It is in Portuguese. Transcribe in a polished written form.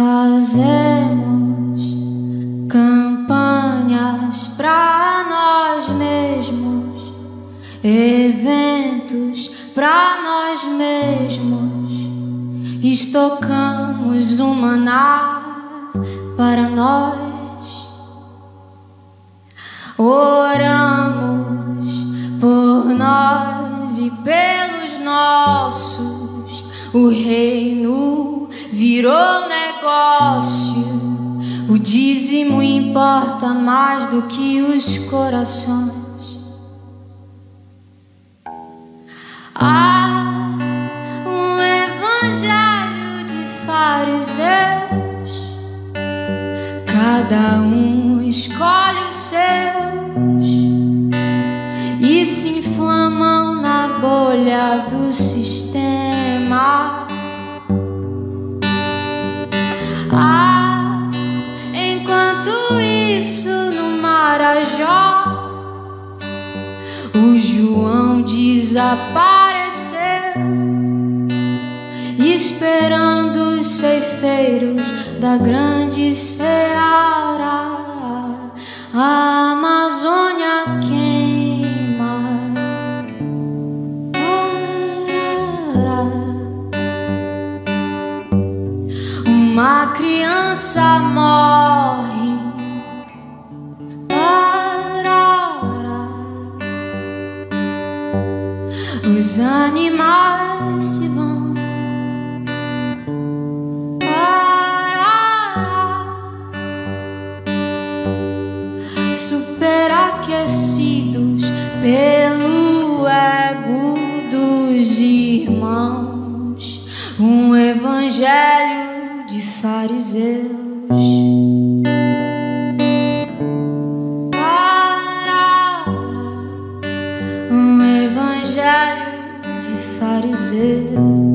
Fazemos campanhas para nós mesmos, eventos para nós mesmos, estocamos o maná para nós, oramos por nós e pelos nossos, o reino virou negócio, o dízimo importa mais do que os corações. Há um evangelho de fariseus, cada um escolhe os seus e se inflamam na bolha do sistema. Enquanto isso no Marajó, o João desapareceu, esperando os ceifeiros da grande seara. A Amazônia queima. Uma criança morre, os animais se vão, superaquecidos pelo ego dos irmãos, um evangelho de fariseus. Fariseus.